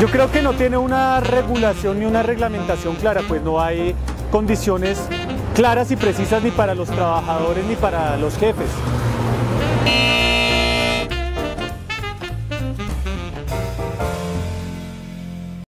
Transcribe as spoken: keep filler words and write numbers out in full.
Yo creo que no tiene una regulación ni una reglamentación clara, pues no hay condiciones claras y precisas ni para los trabajadores ni para los jefes.